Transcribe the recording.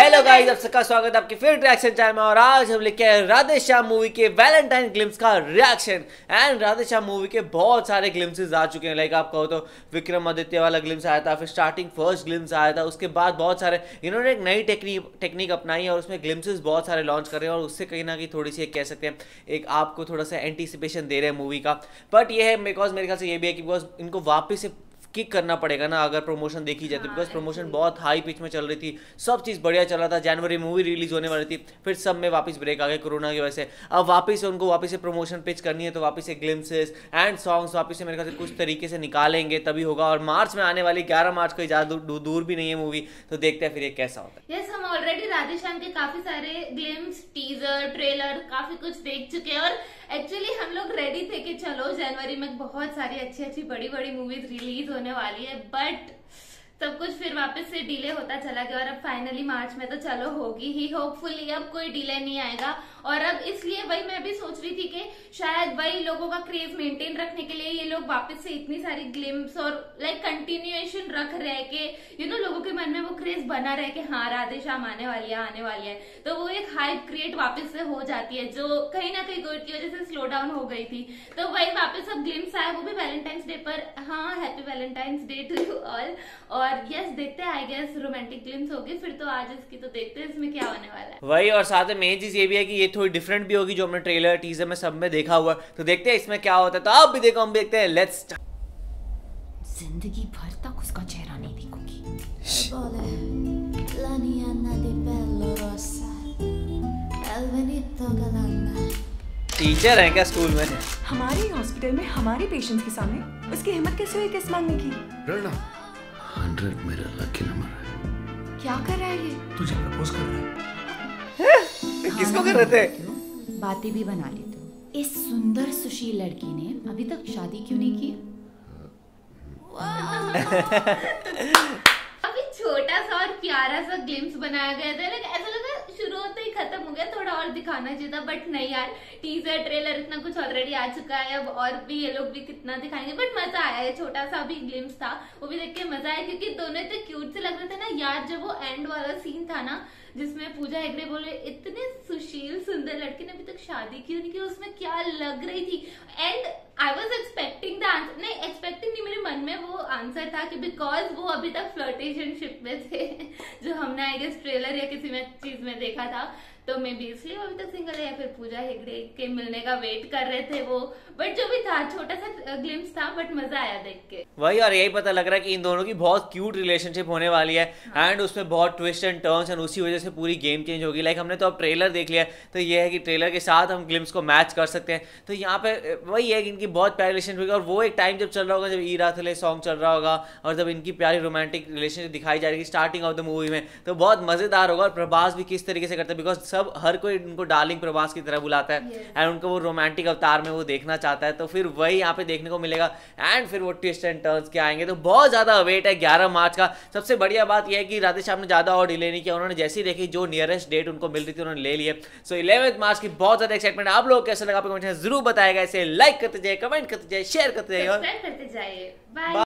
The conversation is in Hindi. हेलो गाइस, आप सबका स्वागत है आपकी फिर रिएक्शन चैनल में। और आज हम लेके आए राधे श्याम मूवी के वैलेंटाइन ग्लिम्स का reaction. And Radhe Shyam movie के बहुत सारे ग्लिम्सेस आ चुके हैं। लाइक आप कहो तो विक्रमादित्य वाला ग्लिम्स आया था, फिर स्टार्टिंग फर्स्ट ग्लिम्स आया था, उसके बाद बहुत सारे इन्होंने एक नई टेक्निक अपनाई है और उसमें ग्लिम्सेस बहुत सारे लॉन्च कर रहे हैं। और उससे कहीं ना कहीं थोड़ी सी कह सकते हैं एक आपको थोड़ा सा एंटीसिपेशन दे रहे हैं मूवी का। बट ये है बिकॉज मेरे ख्याल से ये भी है कि बिकॉज इनको वापस से किक करना पड़ेगा ना अगर प्रमोशन देखी जाए तो। बिकॉज प्रमोशन बहुत हाई पिच में चल रही थी, सब चीज़ बढ़िया चल रहा था, जनवरी मूवी रिलीज होने वाली थी, फिर सब में वापस ब्रेक आ गया कोरोना की वजह से। अब उनको वापस से प्रमोशन पिच करनी है तो वापस से ग्लिम्सेस एंड सॉन्ग्स वापस से मेरे ख्याल से कुछ तरीके से निकालेंगे तभी होगा। और मार्च में आने वाली 11 मार्च को ज़्यादा दूर भी नहीं है मूवी, तो देखते हैं फिर ये कैसा होता है। यस, हम ऑलरेडी राधे श्याम के काफी सारे ग्लिम्स, टीजर, ट्रेलर काफी कुछ देख चुके हैं और एक्चुअली हम लोग रेडी थे कि चलो जनवरी में बहुत सारी अच्छी बड़ी मूवीज रिलीज होने वाली है। बट सब कुछ फिर वापस से डिले होता चला गया और अब फाइनली मार्च में तो चलो होगी ही। होपफुली अब कोई डिले नहीं आएगा। और अब इसलिए वही मैं भी सोच रही थी कि शायद वही लोगों का क्रेज मेंटेन रखने के लिए ये लोग वापस से इतनी सारी ग्लिम्स और लाइक कंटिन्यूएशन रख रहे कि यू नो लोगों के मन में वो क्रेज बना रहे कि हाँ राधे श्याम आने वाली है। तो वो एक हाइप क्रिएट वापस से हो जाती है जो कहीं ना कहीं कोविड की वजह से स्लो डाउन हो गई थी। तो वही वापस अब ग्लिम्स आया, वो भी वैलेंटाइंस डे पर। हाँ, happy Valentine's day to you all. और यस, देखते हैं, आई गेस रोमांटिक ग्लिम्स होगी फिर तो आज इसकी, तो देखते हैं इसमें क्या होने वाला है। वही, और साथ में मेन चीज ये भी है कि ये थोड़ी डिफरेंट भी होगी जो हमने ट्रेलर टीजर में सब में देखा हुआ, तो देखते हैं इसमें क्या होता है। तो आप भी देखो, हम देखते हैं, लेट्स स्टार्ट। जिंदगी भर तक उसका चेहरा नहीं देखूंगी। टीचर है क्या स्कूल में? हमारे हॉस्पिटल में हमारे पेशेंट्स के सामने उसकी हिम्मत कैसे हुई केस मांगने की? 100 मेरा लकी नंबर है। क्या कर रहा है ये? तुझे प्रपोज कर रहा है। किसको कर रहे थे? बातें भी बना लेते हो। इस सुंदर सुशील लड़की ने अभी तक शादी क्यों नहीं की? अभी छोटा सा और प्यारा सा ग्लिम्स बनाया गया था, लेकिन ऐसा लगा शुरू होते ही खत्म हो गया, थोड़ा और दिखाना चाहिए था। बट नहीं यार, टीजर ट्रेलर इतना कुछ ऑलरेडी आ चुका है, अब और भी ये लोग भी कितना दिखाएंगे। बट मजा आया, छोटा सा भी ग्लिम्स था, वो भी देख के मजा आया क्योंकि दोनों इतने क्यूट से लग रहे थे ना। यार जब वो एंड वाला सीन था ना जिसमें पूजा हेगड़े बोले इतने सुशील सुंदर लड़की ने अभी तक शादी क्यों नहीं की, उसमें क्या लग रही थी। And I was expecting the answer, नहीं एक्सपेक्टिंग नहीं, मेरे मन में वो आंसर था कि बिकॉज वो अभी तक फ्लर्टेशनशिप में थे जो हमने आई गेस ट्रेलर या किसी में चीज में देखा था, तो मे बी इसलिए अभी तक सिंगल है या फिर पूजा हेगड़े के मिलने का वेट कर रहे थे वो। बट जो भी था छोटा सा ग्लिम्स था, बट मजा आया देख के। वही, और यही पता लग रहा है कि इन दोनों की बहुत क्यूट रिलेशनशिप होने वाली है। एंड उसमें बहुत ट्विस्ट एंड टर्न्स एंड उसी वजह से पूरी गेम चेंज होगी। लाइक हमने तो अब ट्रेलर देख लिया, तो ये है कि ट्रेलर के साथ हम ग्लिम्स को मैच कर सकते हैं। तो यहाँ पे वही है कि इनकी बहुत प्यारी रिलेशनशिप होगी और वो एक टाइम जब चल रहा होगा जब ई राधे सॉन्ग चल रहा होगा और जब इनकी प्यारी रोमांटिक रिलेशनशिप दिखाई जा रही है स्टार्टिंग ऑफ द मूवी में, तो बहुत मजेदार होगा। और प्रभास भी किस तरीके से करता है, बिकॉज सब हर कोई उनको डार्लिंग प्रभास की तरह बुलाता है एंड उनको वो रोमांटिक अवतार में वो देखना चाहता है, तो फिर वही यहाँ पे देखने को मिलेगा। एंड फिर वो ट्विस्ट एंड टर्न्स के आएंगे, तो बहुत ज़्यादा वेट है 11 मार्च का। सबसे बढ़िया बात यह है कि राधे श्याम ने ज़्यादा और डिले नहीं किया, उन्होंने जैसी ही देखी जो नियरेस्ट डेट उनको मिल रही थी उन्होंने ले लिए। सो 11 मार्च की बहुत ज़्यादा एक्साइटमेंट। आप लोग कैसे लगा आप कमेंट में जरूर बताएगा। इसे लाइक करते जाइए, कमेंट करते जाइए, शेयर करते जाइए।